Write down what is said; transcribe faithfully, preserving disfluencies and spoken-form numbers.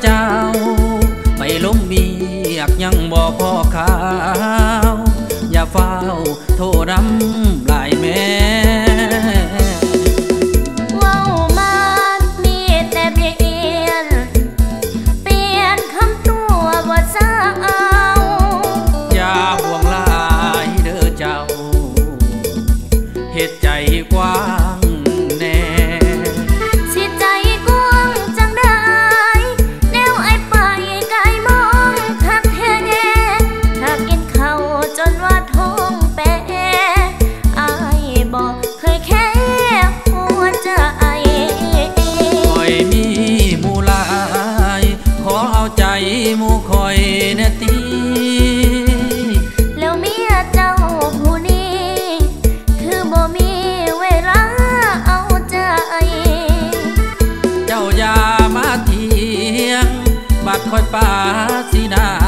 เจ้าไปล้มเบียกยังบ่พอขาวอย่าเฝ้าโทรรำลายแม่ว้าวมามีแต่เปลี่ยนเปลี่ยนคำตัวบ่เจ้าอย่าห่วงลายเด้อเจ้าเหตุใจกว้างแล้วเมียเจ้าผู้นี้คือบ่มีเวลาเอาใจเจ้าอย่ามาเถียงบัดคอยป่าสีดา